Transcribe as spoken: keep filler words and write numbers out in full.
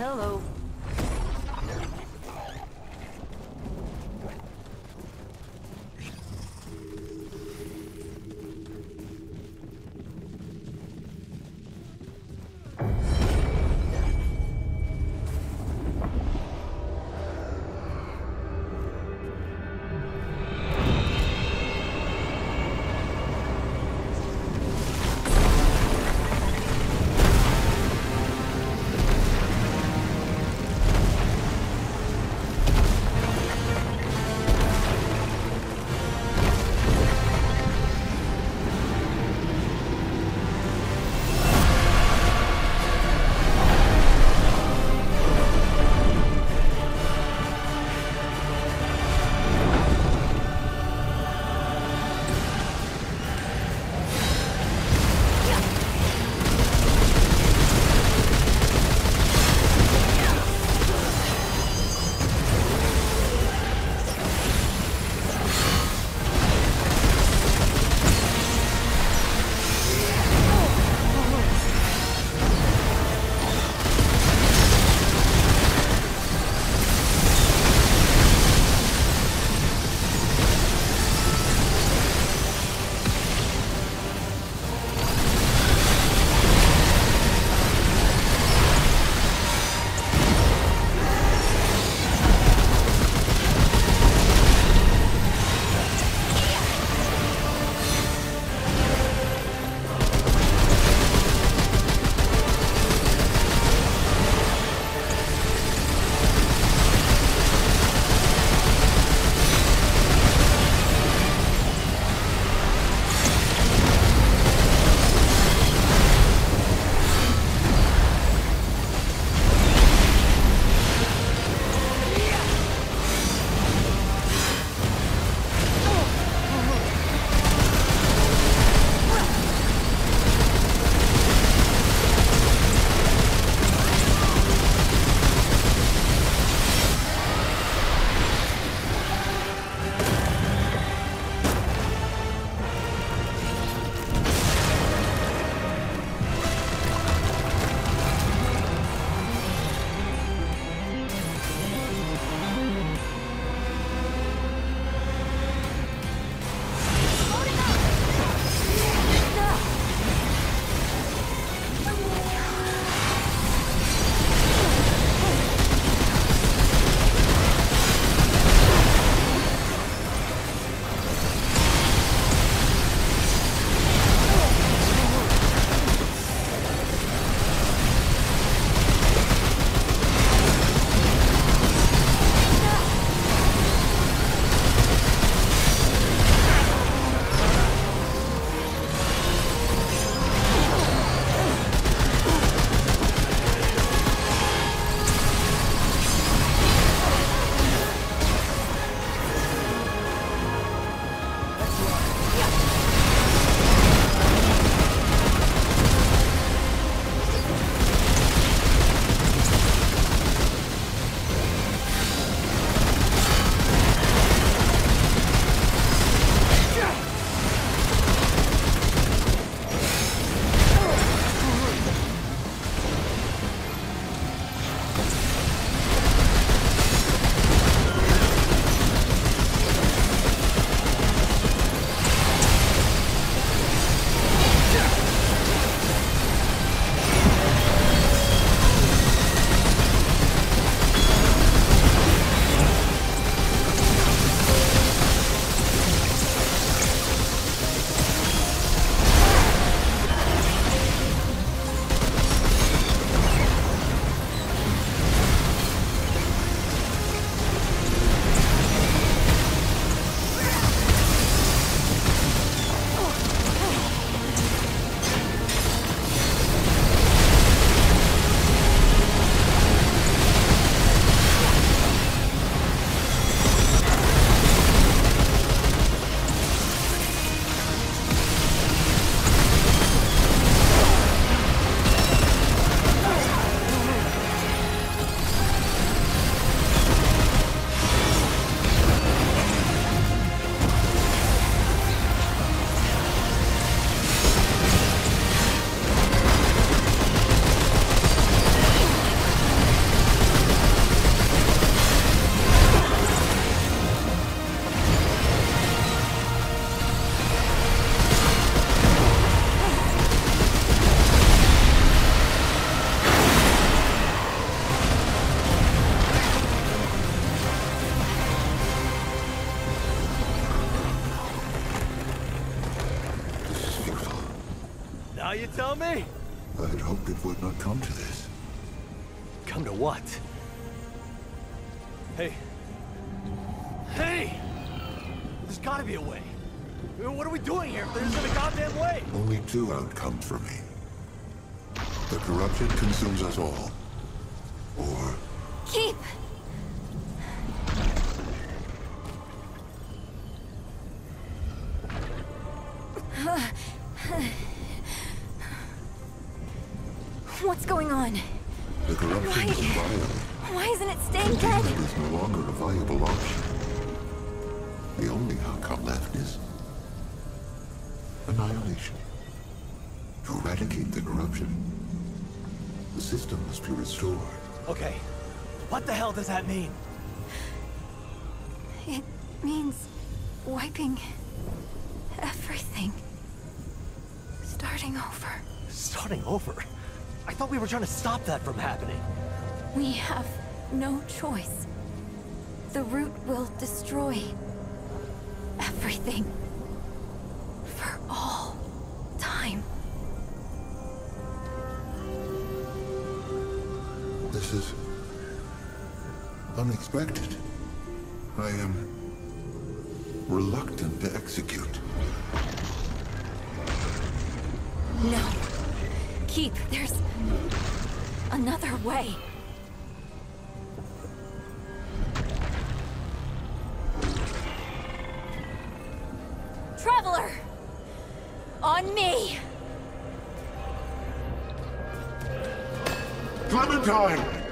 Hello. to tell me? I'd hoped it would not come to this. Come to what? Hey. Hey! There's gotta be a way. I mean, what are we doing here if there isn't a goddamn way? Only two outcomes for me. The corruption consumes us all. Or... Keep! What's going on? The corruption is violent. Why isn't it staying dead? It is no longer a viable option. The only outcome left is annihilation. To eradicate the corruption, the system must be restored. Okay. What the hell does that mean? It means wiping everything. Starting over. Starting over? I thought we were trying to stop that from happening. We have no choice. The root will destroy everything. For all time. This is unexpected. I am reluctant to execute. No. Keep, there's another way. Traveler! On me! Clementine!